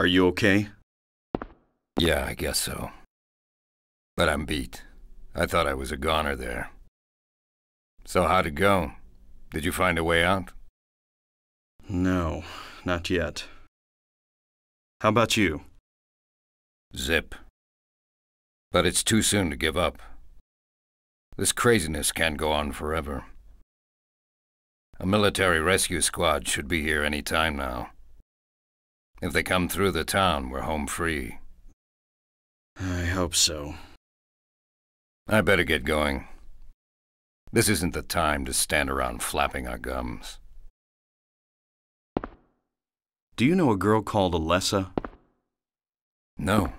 Are you okay? Yeah, I guess so. But I'm beat. I thought I was a goner there. So how'd it go? Did you find a way out? No, not yet. How about you? Zip. But it's too soon to give up. This craziness can't go on forever. A military rescue squad should be here any time now. If they come through the town, we're home free. I hope so. I better get going. This isn't the time to stand around flapping our gums. Do you know a girl called Alessa? No.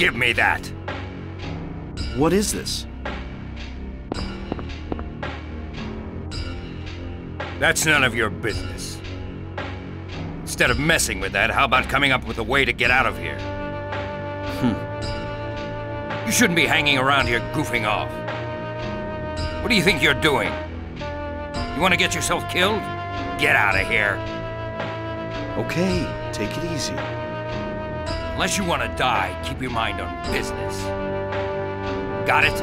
Give me that! What is this? That's none of your business. Instead of messing with that, how about coming up with a way to get out of here? You shouldn't be hanging around here goofing off. What do you think you're doing? You want to get yourself killed? Get out of here. Okay, take it easy. Unless you want to die, keep your mind on business. Got it?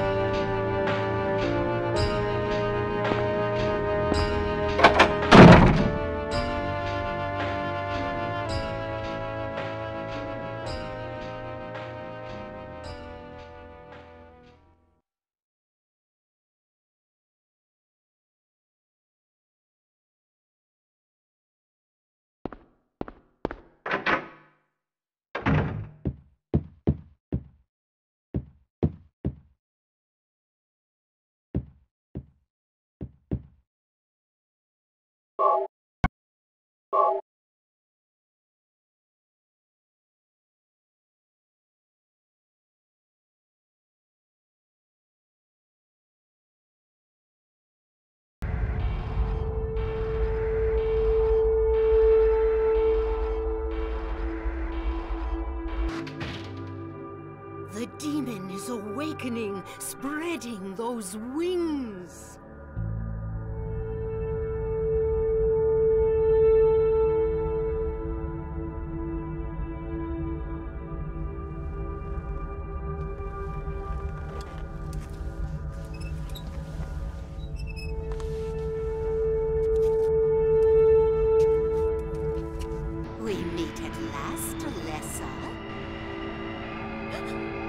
The demon is awakening, spreading those wings. We meet at last, Alessa.